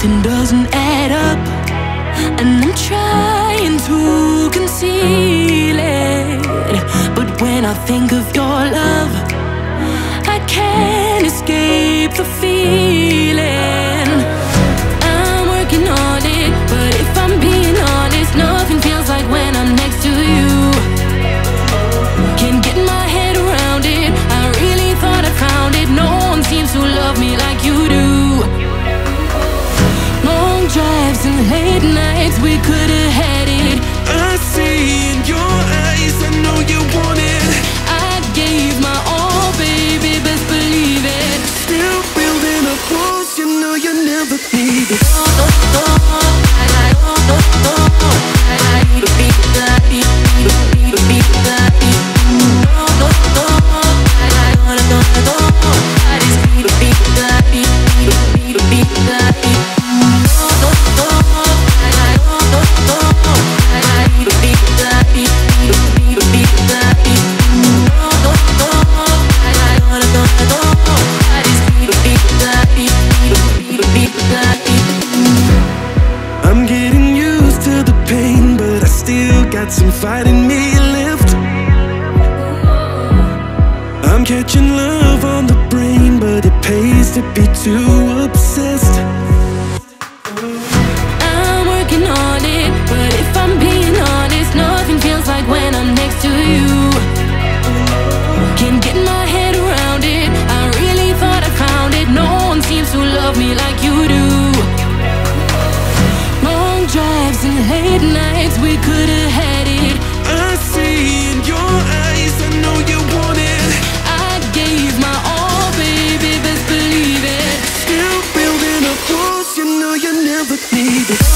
something doesn't add up, and I'm trying to conceal it. But when I think of your love, I can't escape the feeling. I'm working on it, but if I'm being honest, nothing feels like when I'm next to you. Can't get my head around it, I really thought I found it. No one seems to love me like you do. Drives and late nights, we could have had it. I see in your eyes, I know you want it. I gave my all, baby, best believe it. Still building up walls, you know you never need it. Some fight in me left. I'm catching love on the brain, but it pays to be too obsessed. I'm working on it, but if I'm being honest, nothing feels like when I'm next to you. Can't get my head around it, I really thought I found it. No one seems to love me like you do. Long drives and late nights, we could have had. You know you never need it.